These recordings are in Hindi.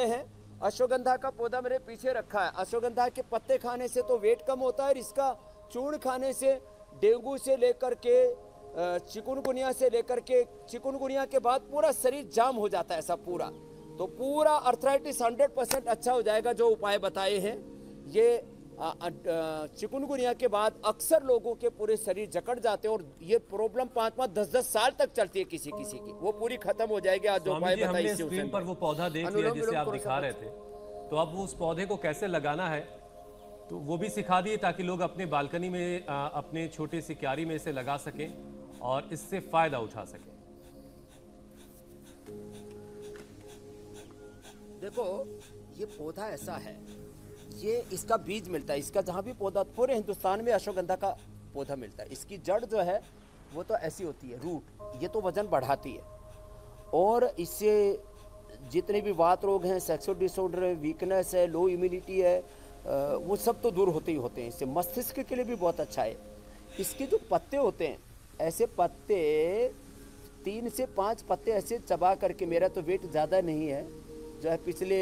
रहे हैं। अश्वगंधा का पौधा मेरे पीछे रखा है। अश्वगंधा के पत्ते खाने से तो वेट कम होता है और इसका चूर्ण खाने से डेंगू से लेकर के चिकनगुनिया से लेकर के चिकनगुनिया के बाद पूरा शरीर जाम हो जाता है ऐसा पूरा, तो पूरा अर्थराइटिस 100% अच्छा हो जाएगा। जो उपाय बताए हैं ये चिकनगुनिया के बाद अक्सर लोगों के पूरे शरीर जकड़ जाते हैं और ये प्रॉब्लम 5-10 साल तक चलती है किसी किसी की, वो पूरी खत्म हो जाएगी। आज जो उपाय बताए स्क्रीन पर वो पौधा देख लिया जिसे आप दिखा रहे थे, तो अब उस पौधे को कैसे लगाना है तो वो भी सिखा दिए ताकि लोग अपने बालकनी में अपने छोटे से क्यारी में इसे लगा सकें और इससे फायदा उठा सकें। देखो ये पौधा ऐसा है, ये इसका बीज मिलता है, इसका जहाँ भी पौधा पूरे हिंदुस्तान में अश्वगंधा का पौधा मिलता है। इसकी जड़ जो है वो तो ऐसी होती है, रूट, ये तो वजन बढ़ाती है और इससे जितने भी वात रोग हैं, सेक्सुअल डिसऑर्डर है, वीकनेस है, लो इम्यूनिटी है, वो सब तो दूर होते ही होते हैं। इससे मस्तिष्क के लिए भी बहुत अच्छा है। इसके जो पत्ते होते हैं, ऐसे पत्ते 3 से 5 पत्ते ऐसे चबा करके, मेरा तो वेट ज़्यादा नहीं है, जो है पिछले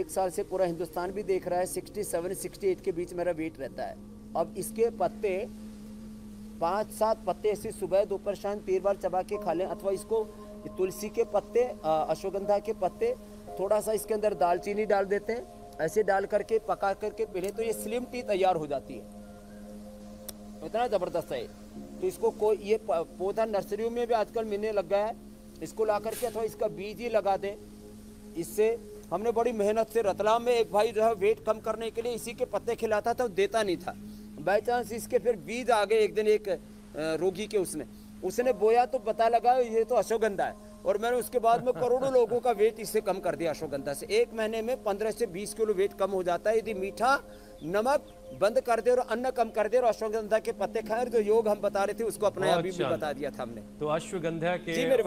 1 साल से पूरा हिंदुस्तान भी देख रहा है, 67-68 के बीच मेरा वेट रहता है। अब इसके पत्ते 5-7 पत्ते ऐसे सुबह दोपहर शाम 3 बार चबा के खा लें, अथवा इसको तुलसी के पत्ते, अश्वगंधा के पत्ते, थोड़ा सा इसके अंदर दालचीनी डाल देते हैं, ऐसे डाल करके पका करके पीले तो ये स्लिम टी तैयार हो जाती है, इतना ज़बरदस्त है। तो इसको कोई, ये पौधा नर्सरियों में भी आजकल मिलने लग गया है, इसको ला करके अथवा इसका बीज ही लगा दें। इससे हमने बड़ी मेहनत से, रतलाम में एक भाई जो है वेट कम करने के लिए इसी के पत्ते खिलाता था, वो देता नहीं था, बाई चांस इसके फिर बीज आ गए एक दिन एक रोगी के, उसने बोया तो पता लगा ये तो अश्वगंधा है, और मैंने उसके बाद में करोड़ों लोगों का वेट इससे कम कर दिया। अश्वगंधा से 1 महीने में 15 से 20 किलो वेट कम हो जाता है, यदि मीठा नमक बंद कर दे और अन्न कम कर दे और अश्वगंधा के पत्ते खाए। जो योग हम बता रहे थे उसको अपना अभी भी बता दिया था हमने, तो अश्वगंधा के